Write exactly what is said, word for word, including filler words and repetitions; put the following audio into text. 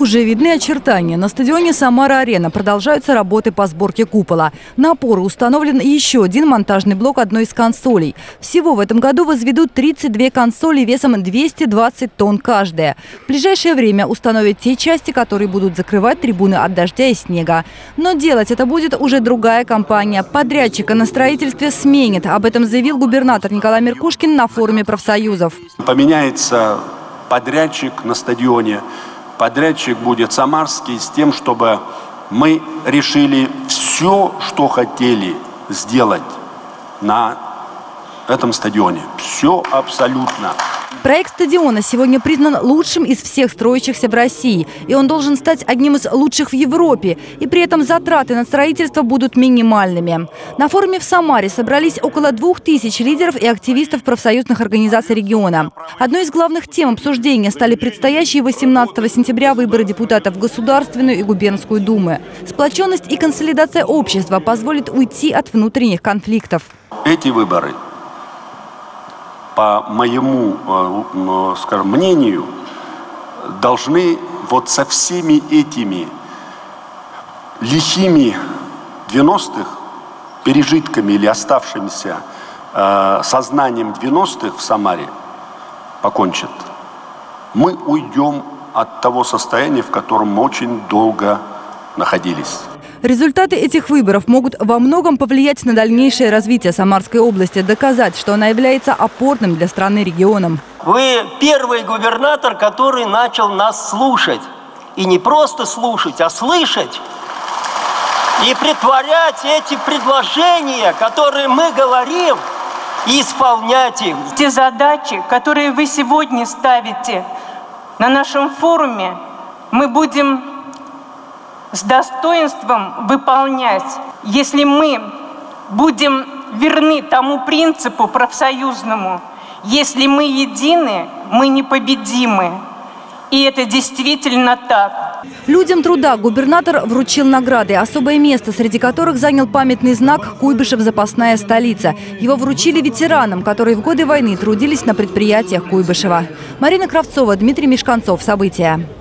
Уже видны очертания. На стадионе «Самара-Арена» продолжаются работы по сборке купола. На опору установлен еще один монтажный блок одной из консолей. Всего в этом году возведут тридцать две консоли весом двести двадцать тонн каждая. В ближайшее время установят те части, которые будут закрывать трибуны от дождя и снега. Но делать это будет уже другая компания. Подрядчика на строительстве сменит. Об этом заявил губернатор Николай Меркушкин на форуме профсоюзов. Поменяется подрядчик на стадионе. Подрядчик будет Самарский, с тем, чтобы мы решили все, что хотели сделать на этом стадионе. Все абсолютно. Проект стадиона сегодня признан лучшим из всех строящихся в России. И он должен стать одним из лучших в Европе. И при этом затраты на строительство будут минимальными. На форуме в Самаре собрались около двух тысяч лидеров и активистов профсоюзных организаций региона. Одной из главных тем обсуждения стали предстоящие восемнадцатого сентября выборы депутатов в Государственную и Губернскую думы. Сплоченность и консолидация общества позволит уйти от внутренних конфликтов. Эти выборы, по моему, скажем, мнению, должны вот со всеми этими лихими девяностых пережитками или оставшимся сознанием девяностых в Самаре покончить. Мы уйдем от того состояния, в котором мы очень долго находились. Результаты этих выборов могут во многом повлиять на дальнейшее развитие Самарской области, доказать, что она является опорным для страны регионом. Вы первый губернатор, который начал нас слушать. И не просто слушать, а слышать. И претворять эти предложения, которые мы говорим, и исполнять их. Те задачи, которые вы сегодня ставите на нашем форуме, мы будем с достоинством выполнять, если мы будем верны тому принципу профсоюзному. Если мы едины, мы непобедимы. И это действительно так. Людям труда губернатор вручил награды, особое место среди которых занял памятный знак «Куйбышев, запасная столица». Его вручили ветеранам, которые в годы войны трудились на предприятиях Куйбышева. Марина Кравцова, Дмитрий Мешканцов. События.